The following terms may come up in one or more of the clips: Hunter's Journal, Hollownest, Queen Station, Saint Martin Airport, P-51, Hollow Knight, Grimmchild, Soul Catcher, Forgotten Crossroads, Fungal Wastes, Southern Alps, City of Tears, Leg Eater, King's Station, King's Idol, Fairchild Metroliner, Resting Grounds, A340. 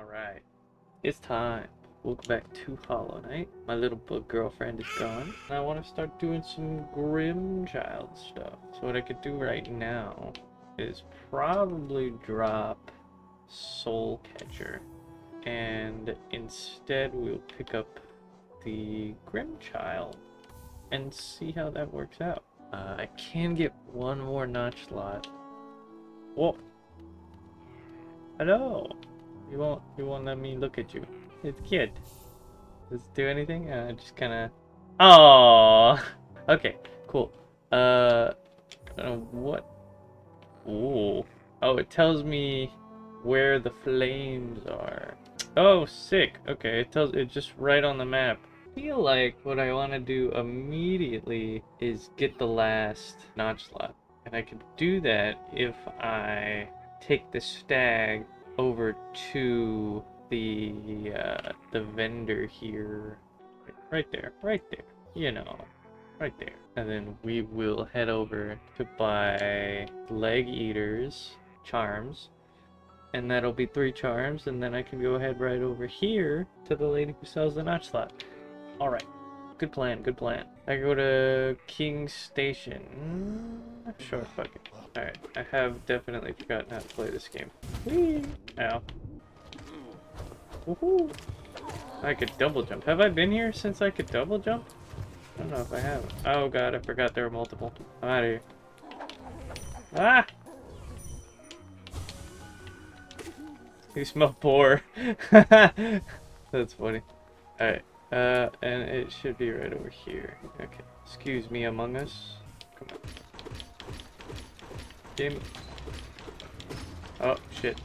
Alright, it's time. We'll go back to Hollow Knight. My little bug girlfriend is gone. And I want to start doing some Grimmchild stuff. So what I could do right now is probably drop Soul Catcher. And instead we'll pick up the Grimmchild and see how that works out. I can get one more notch slot. Whoa. Hello. You won't let me look at you. It's cute. Does it do anything? Just kinda... Aww! Okay, cool. What? Ooh. Oh, it tells me where the flames are. Oh, sick. Okay, it tells... It's just right on the map. I feel like what I want to do immediately is get the last notch slot. And I can do that if I take the stag over to... the vendor here, right there, you know, right there. And then we will head over to buy Leg Eater's charms, and that'll be 3 charms, and then I can go ahead right over here to the lady who sells the notch slot. Alright, good plan, good plan. I go to King's Station. Sure, fuck it. Alright, I have definitely forgotten how to play this game. Whee! Ow. Woohoo! I could double jump. Have I been here since I could double jump? I don't know if I have. Oh god, I forgot there were multiple. I'm out of here. Ah! You smell poor. That's funny. Alright. And it should be right over here. Okay. Excuse me, Among Us. Come on. Game. Oh, shit.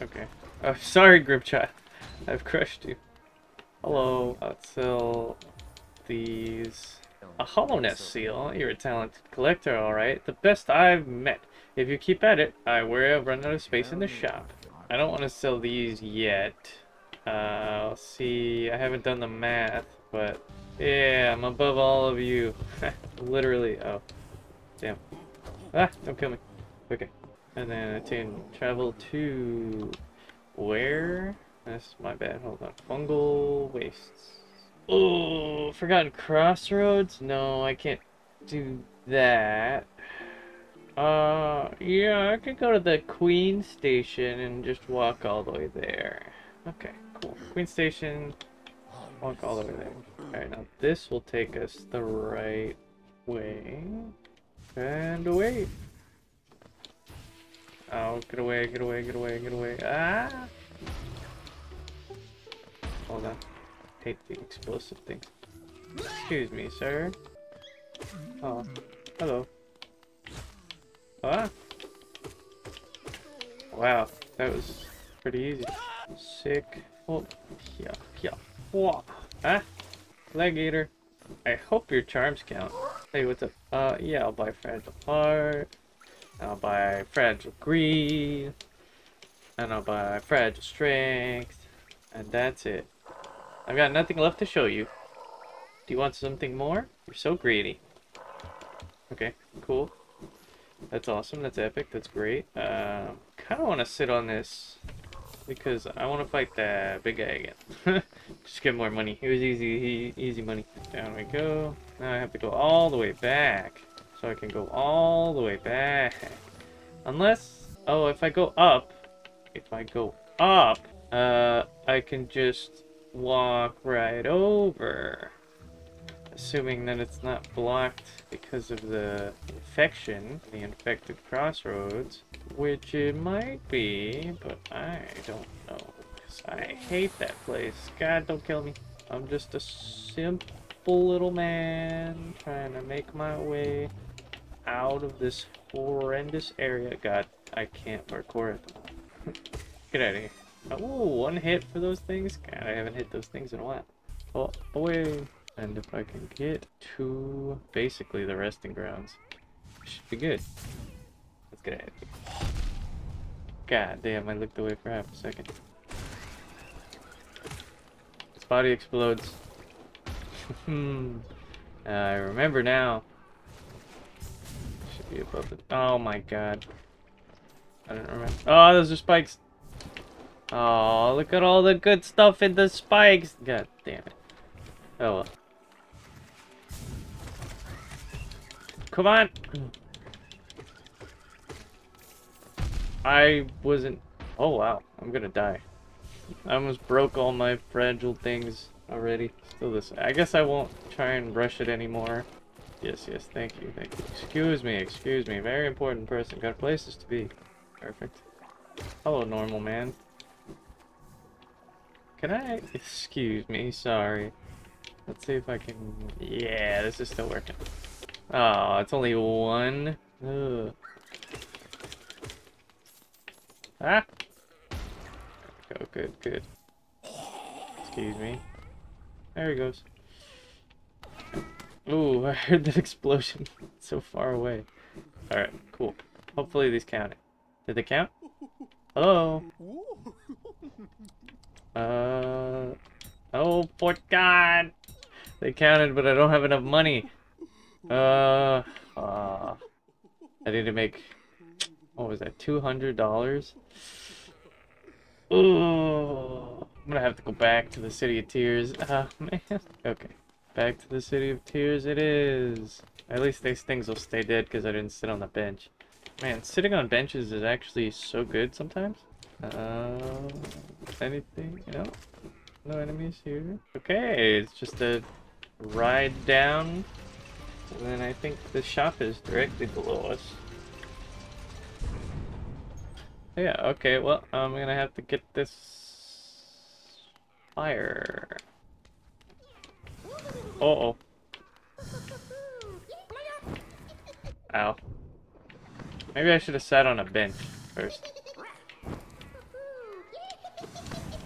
Okay. Oh, sorry, Grimmchild. I've crushed you. Hello. I'll sell these. A Hollownest seal. You're a talented collector, alright. The best I've met. If you keep at it, I worry I'll run out of space in the shop. I don't want to sell these yet. I'll see. I haven't done the math, but yeah, I'm above all of you. Literally. Oh. Damn. Ah, don't kill me. Okay. And then I can travel to where? That's my bad, hold on. Fungal Wastes. Oh, Forgotten Crossroads? No, I can't do that. Yeah, I could go to the Queen Station and just walk all the way there. Okay, cool. Queen Station, walk all the way there. Alright, now this will take us the right way. And away. Oh, get away, get away, get away, get away. Ah! Hold on. Hate the explosive thing. Excuse me, sir. Oh, hello. Ah! Wow, that was pretty easy. Sick. Oh, yeah, yeah. Whoa. Ah! Leg Eater. I hope your charms count. Hey, what's up? Yeah, I'll buy Fragile Heart. I'll buy Fragile Greed. And I'll buy Fragile Strength. And that's it. I've got nothing left to show you. Do you want something more? You're so greedy. Okay, cool. That's awesome. That's epic. That's great. Kind of want to sit on this because I want to fight that big guy again. Just get more money. It was easy, easy money. Down we go. Now I have to go all the way back, so I can go all the way back. Unless, oh, if I go up, I can just walk right over, assuming that it's not blocked because of the infection, the infected crossroads, which it might be, but I don't know, because I hate that place. God, don't kill me. I'm just a simple little man trying to make my way out of this horrendous area. God, I can't parkour at all. Get out of here. Oh, one hit for those things? God, I haven't hit those things in a while. Oh, away. And if I can get to basically the resting grounds, it should be good. Let's get out of here. God damn, I looked away for half a second. His body explodes. I remember now. Should be above the... Oh my god. I don't remember. Oh, those are spikes. Oh, look at all the good stuff in the spikes. God damn it. Oh well. Come on. I wasn't. Oh wow, I'm gonna die. I almost broke all my fragile things already. Still this. I guess I won't try and rush it anymore. Yes, yes, thank you, thank you. Excuse me, very important person. Got places to be. Perfect. Hello, normal man. Can I? Excuse me, sorry. Let's see if I can. Yeah, this is still working. Oh, it's only one. Ugh. Ah! There we go, good, good. Excuse me. There he goes. Ooh, I heard that explosion so far away. Alright, cool. Hopefully these counted. Did they count? Hello? Oh, Fort God! They counted, but I don't have enough money. I need to make, what was that, $200? Ooh, I'm gonna have to go back to the City of Tears. Man. Okay. Back to the City of Tears it is. At least these things will stay dead because I didn't sit on the bench. Man, sitting on benches is actually so good sometimes. Anything? No? No enemies here. Okay, it's just a ride down. And then I think the shop is directly below us. Yeah, okay, well, I'm gonna have to get this fire. Uh-oh. Ow. Maybe I should have sat on a bench first.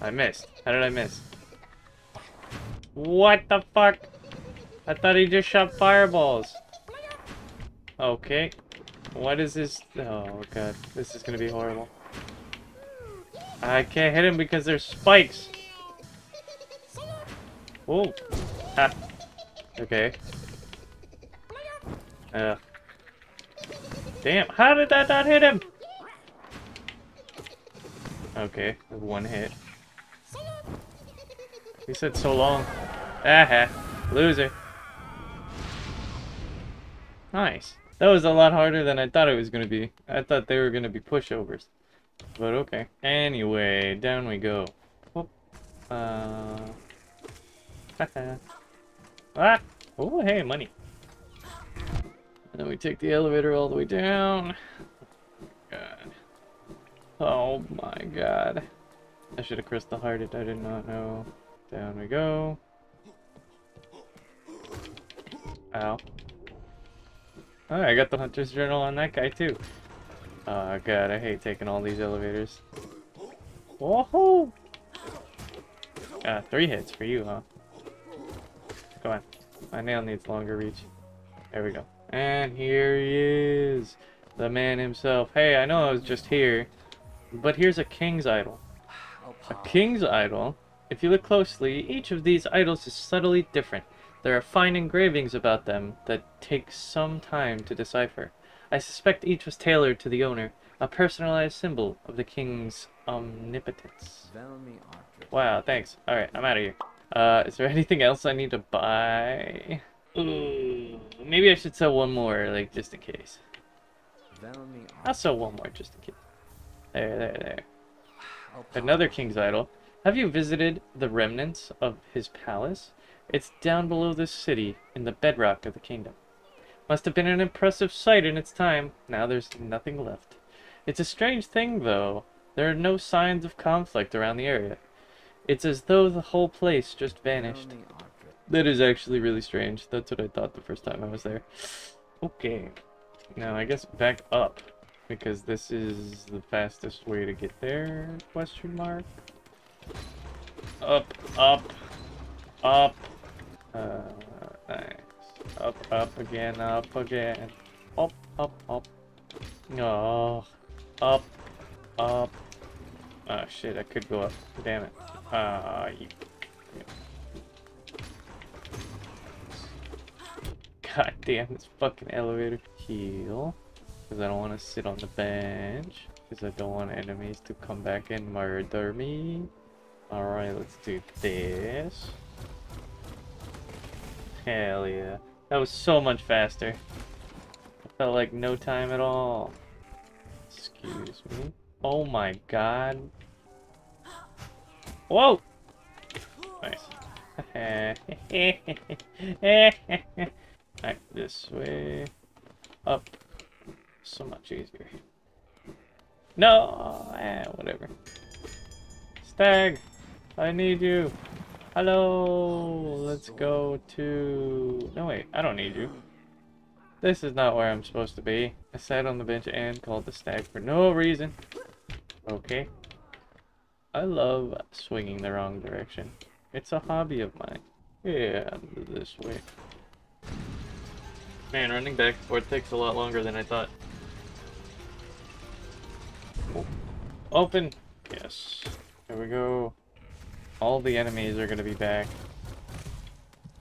I missed. How did I miss? What the fuck? I thought he just shot fireballs. Okay. What is this? Oh god. This is gonna be horrible. I can't hit him because there's spikes. Oh. Ah. Okay. Damn, how did that not hit him? Okay, one hit. He said so long. Aha, loser. Nice. That was a lot harder than I thought it was gonna be. I thought they were gonna be pushovers. But okay. Anyway, down we go. Oh. Ah! Oh, hey, money. And then we take the elevator all the way down. God. Oh my god. I should have crystal hearted. I did not know. Down we go. Ow. Oh, I got the Hunter's Journal on that guy too. Oh god, I hate taking all these elevators. Woohoo! 3 hits for you, huh? Come on. My nail needs longer reach. There we go. And here he is. The man himself. Hey, I know I was just here, but here's a King's Idol. A King's Idol? If you look closely, each of these idols is subtly different. There are fine engravings about them that take some time to decipher. I suspect each was tailored to the owner, a personalized symbol of the king's omnipotence. Wow, thanks. Alright, I'm out of here. Is there anything else I need to buy? Ooh, maybe I should sell one more, like, just in case. I'll sell one more, just in case. There. Another King's Idol. Have you visited the remnants of his palace? It's down below this city, in the bedrock of the kingdom. Must have been an impressive sight in its time. Now there's nothing left. It's a strange thing, though. There are no signs of conflict around the area. It's as though the whole place just vanished. That is actually really strange. That's what I thought the first time I was there. Okay. Now, I guess back up. Because this is the fastest way to get there, question mark. Up, up, up. Nice. Up, up again, up again. Up, up, up. Oh. Up, up. Oh shit, I could go up. Damn it. God damn this fucking elevator. Heal. Because I don't want to sit on the bench. because I don't want enemies to come back and murder me. Alright, let's do this. Hell yeah. That was so much faster. I felt like no time at all. Excuse me. Oh my god. Whoa! Nice. Alright, this way. Up. So much easier. No! Whatever. Stag! I need you! Hello! Let's go to... No wait, I don't need you. This is not where I'm supposed to be. I sat on the bench and called the stag for no reason. Okay. I love swinging the wrong direction. It's a hobby of mine. Yeah, this way. Man, running back and forth takes a lot longer than I thought. Oh. Open! Yes. Here we go. All the enemies are gonna be back.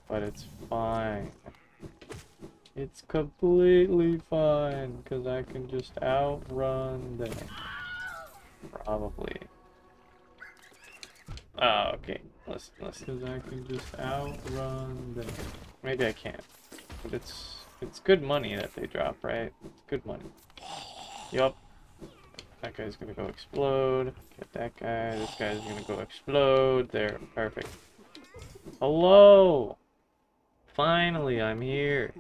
But it's fine. It's completely fine, because I can just outrun them. Probably. Oh, okay. Listen. Because I can just outrun them. Maybe I can't. But it's good money that they drop, right? It's good money. Yup. That guy's gonna go explode. Get that guy. This guy's gonna go explode. There. Perfect. Hello! Finally, I'm here.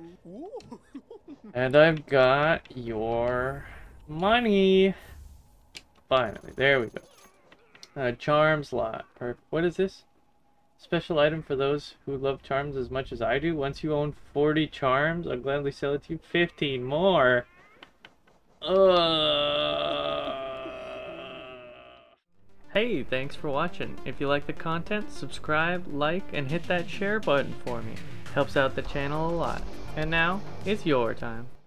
And I've got your money. Finally. There we go. Charm slot. Perfect. What is this? Special item for those who love charms as much as I do. Once you own 40 charms, I'll gladly sell it to you. 15 more. Hey, thanks for watching. If you like the content, subscribe, like, and hit that share button for me. Helps out the channel a lot. And now, it's your time.